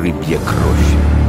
рыбья кровь.